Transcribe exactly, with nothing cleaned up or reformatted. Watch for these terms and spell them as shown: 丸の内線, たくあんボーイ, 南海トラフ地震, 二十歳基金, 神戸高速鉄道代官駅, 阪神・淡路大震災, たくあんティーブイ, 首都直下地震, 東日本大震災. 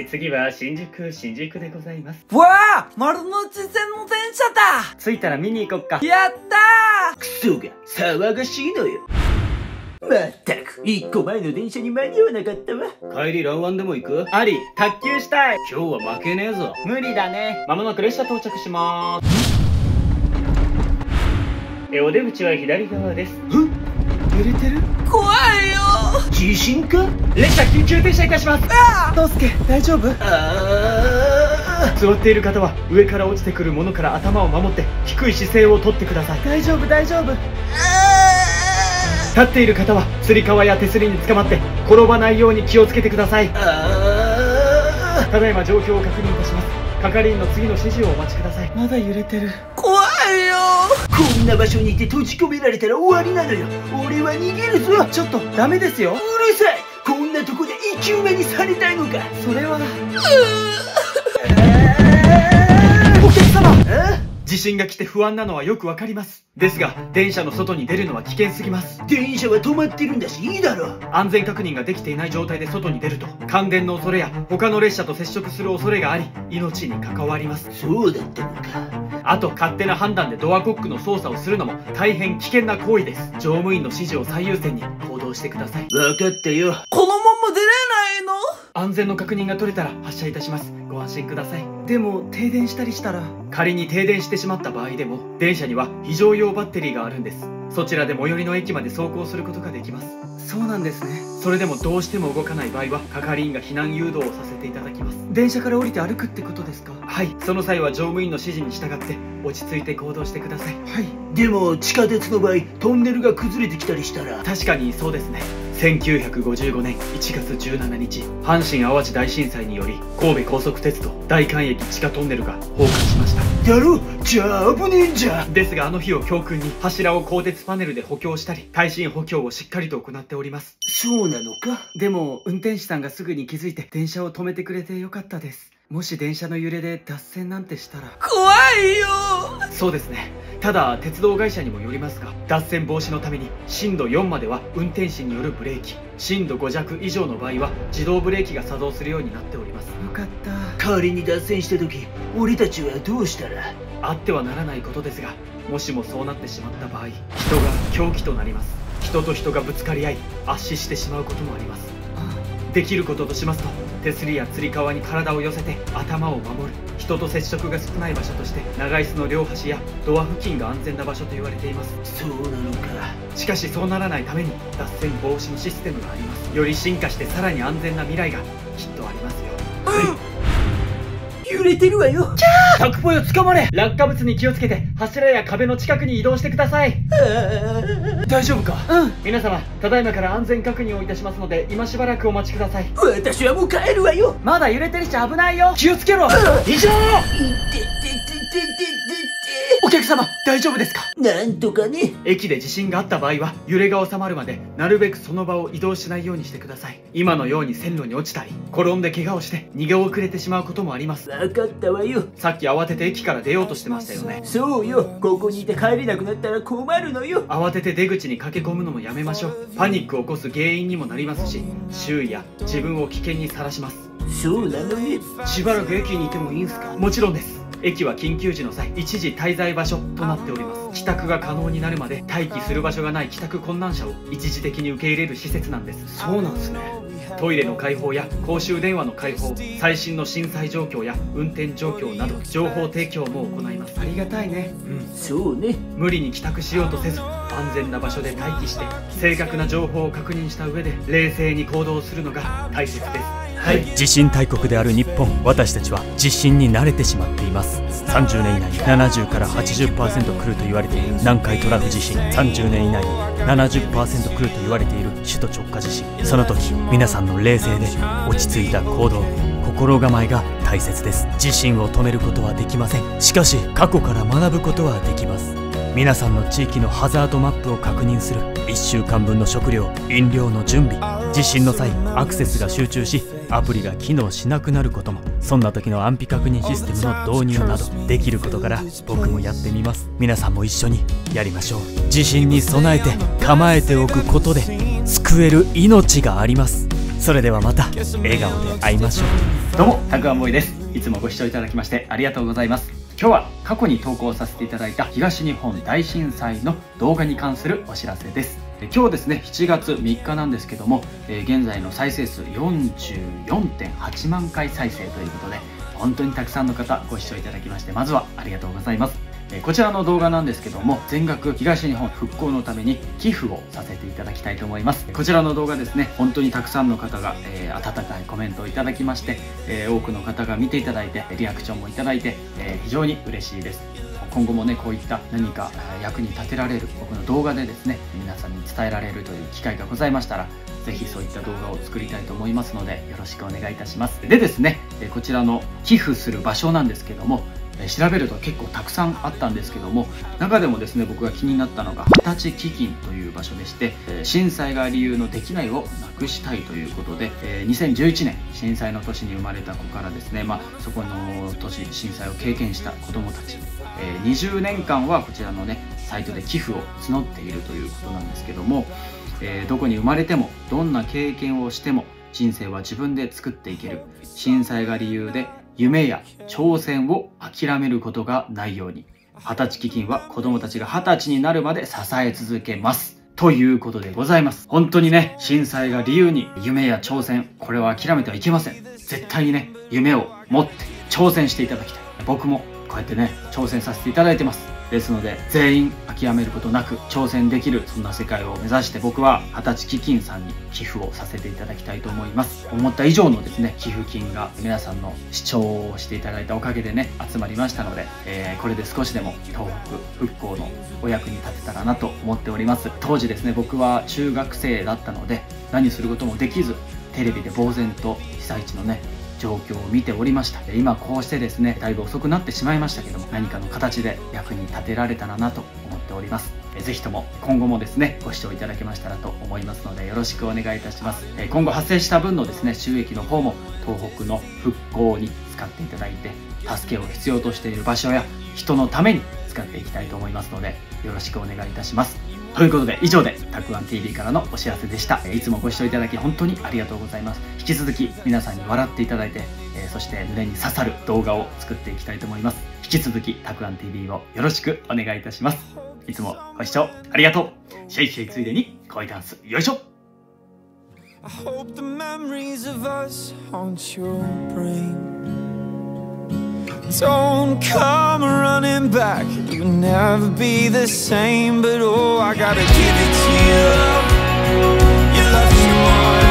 え次は新宿、新宿でございます。わあ、丸の内線の電車だ。着いたら見に行こっか。やったー。クソが騒がしいのよ。まったく、一個前の電車に間に合わなかったわ。帰りラウアンでも行く？あり、卓球したい。今日は負けねえぞ。無理だね。まもなく列車到着しまーす。え、お出口は左側です。え？揺れてる？怖いよ。地震か？列車緊急停車いたします。ああ！トウスケ、大丈夫？ああ！座っている方は上から落ちてくるものから頭を守って低い姿勢をとってください。大丈夫、大丈夫。ああ！立っている方はつり革や手すりにつかまって転ばないように気をつけてください。ああ！ただいま状況を確認いたします。係員の次の指示をお待ちください。まだ揺れてる。怖いよ。こんな場所にいて閉じ込められたら終わりなのよ。俺は逃げるぞ。ちょっとダメですよ。うるさい。こんなとこで生き埋めにされたいのか。それはお客様、地震が来て不安なのはよくわかります。ですが電車の外に出るのは危険すぎます。電車は止まってるんだし、いいだろ。安全確認ができていない状態で外に出ると感電の恐れや他の列車と接触する恐れがあり、命に関わります。そうだったのか。あと勝手な判断でドアコックの操作をするのも大変危険な行為です。乗務員の指示を最優先に行動してください。分かったよ。このまま出れないの？安全の確認が取れたら発車いたします。ご安心ください。でも停電したりしたら。仮に停電してしまった場合でも電車には非常用バッテリーがあるんです。そちらで最寄りの駅まで走行することができます。そうなんですね。それでもどうしても動かない場合は係員が避難誘導をさせていただきます。電車から降りて歩くってことですか？はい。その際は乗務員の指示に従って落ち着いて行動してください。はい。でも地下鉄の場合トンネルが崩れてきたりしたら。確かにそうですね。せんきゅうひゃくごじゅうごねんいちがつじゅうしちにち阪神・淡路大震災により神戸高速鉄道代官駅地下トンネルが崩壊しました。やろう。じゃあ危ねえんじゃ。ですがあの日を教訓に柱を鋼鉄パネルで補強したり耐震補強をしっかりと行っております。そうなのか。でも運転手さんがすぐに気づいて電車を止めてくれてよかったです。もし電車の揺れで脱線なんてしたら。怖いよ。そうですね。ただ鉄道会社にもよりますが脱線防止のためにしんどよんまでは運転士によるブレーキ、しんどごじゃく以上の場合は自動ブレーキが作動するようになっております。よかった。仮に脱線した時俺たちはどうしたら。あってはならないことですがもしもそうなってしまった場合人が凶器となります。人と人がぶつかり合い圧死してしまうこともあります。できることとしますと手すりやつり革に体を寄せて頭を守る。人と接触が少ない場所として長椅子の両端やドア付近が安全な場所と言われています。そうなのか。しかしそうならないために脱線防止のシステムがあります。より進化してさらに安全な未来がきっとありますよ。うん、揺れてるわよ。キャー。タクポよ、捕まれ。落下物に気をつけて柱や壁の近くに移動してください。大丈夫か？うん。皆様、ただいまから安全確認をいたしますので、今しばらくお待ちください。私はもう帰るわよ。まだ揺れてるし危ないよ。気をつけろ。うん、以上。お客様、大丈夫ですか？なんとかね。駅で地震があった場合は、揺れが収まるまで、なるべくその場を移動しないようにしてください。今のように線路に落ちたり、転んで怪我をして、逃げ遅れてしまうこともあります。わかったわよ。さっき慌てて駅から出ようとしてましたよね。そうよ。ここにいて帰れなくなったら困るのよ。慌てて出口に駆け込むのもやめましょう。パニックを起こす原因にもなりますし、周囲や自分を危険にさらします。そうなのね。しばらく駅にいてもいいんすか？もちろんです。駅は緊急時の際一時滞在場所となっております。帰宅が可能になるまで待機する場所がない帰宅困難者を一時的に受け入れる施設なんです。そうなんですね。トイレの開放や公衆電話の開放、最新の震災状況や運転状況など情報提供も行います。ありがたいね。うん、そうね。無理に帰宅しようとせず安全な場所で待機して正確な情報を確認した上で冷静に行動するのが大切です。はい、地震大国である日本、私たちは地震に慣れてしまっています。さんじゅうねん以内にななじゅうからはちじゅっパーセント 来ると言われている南海トラフ地震、さんじゅうねん以内に ななじゅっパーセント 来ると言われている首都直下地震。その時皆さんの冷静で落ち着いた行動、心構えが大切です。地震を止めることはできません。しかし過去から学ぶことはできます。皆さんの地域のハザードマップを確認する、いっしゅうかんぶんの食料、飲料の準備、地震の際アクセスが集中しアプリが機能しなくなることも、そんな時の安否確認システムの導入などできることから僕もやってみます。皆さんも一緒にやりましょう。地震に備えて構えておくことで救える命があります。それではまた笑顔で会いましょう。どうも、たくあんボーイです。いつもご視聴いただきましてありがとうございます。今日は過去に投稿させていただいた東日本大震災の動画に関するお知らせです。今日ですね、しちがつみっかなんですけども、現在の再生数 よんじゅうよんてんはちまんかい再生ということで、本当にたくさんの方ご視聴いただきまして、まずはありがとうございます。こちらの動画なんですけども、全額東日本復興のために寄付をさせていただきたいと思います。こちらの動画ですね、本当にたくさんの方が、えー、温かいコメントをいただきまして、えー、多くの方が見ていただいて、リアクションもいただいて、えー、非常に嬉しいです。今後もね、こういった何か役に立てられる僕の動画でですね、皆さんに伝えられるという機会がございましたら、ぜひそういった動画を作りたいと思いますので、よろしくお願いいたします。でですね、こちらの寄付する場所なんですけども、調べると結構たくさんあったんですけども、中でもですね、僕が気になったのが二十歳基金という場所でして、震災が理由のできないをなくしたいということで、にせんじゅういちねん震災の年に生まれた子からですね、まあ、そこの年震災を経験した子どもたち、にじゅうねんかんはこちらのねサイトで寄付を募っているということなんですけども、どこに生まれてもどんな経験をしても人生は自分で作っていける、震災が理由で夢や挑戦を諦めることがないように、二十歳基金は子供たちが二十歳になるまで支え続けます。ということでございます。本当にね、震災が理由に夢や挑戦、これは諦めてはいけません。絶対にね、夢を持って挑戦していただきたい。僕もこうやってね、挑戦させていただいてます。ですので、全員諦めることなく挑戦できる、そんな世界を目指して僕は二十歳基金さんに寄付をさせていただきたいと思います。思った以上のですね、寄付金が皆さんの視聴をしていただいたおかげでね、集まりましたので、えー、これで少しでも東北復興のお役に立てたらなと思っております。当時ですね、僕は中学生だったので、何することもできず、テレビで呆然と被災地のね状況を見ておりました。今こうしてですね、だいぶ遅くなってしまいましたけども、何かの形で役に立てられたらなと思っております。ぜひとも今後もですね、ご視聴いただけましたらと思いますので、よろしくお願いいたします。今後発生した分のですね収益の方も東北の復興に使っていただいて、助けを必要としている場所や人のために使っていきたいと思いますので、よろしくお願いいたします。ということで、以上でたくあん ティーブイ からのお知らせでした。いつもご視聴いただき本当にありがとうございます。引き続き皆さんに笑っていただいて、そして胸に刺さる動画を作っていきたいと思います。引き続きたくあん ティーブイ をよろしくお願いいたします。いつもご視聴ありがとう。シェイシェイついでに恋ダンスよいしょ。 I hope the memories of us haunt your brain. Don't come running back, you'll never be the same. But oh, I gotta give it to you. You love me more.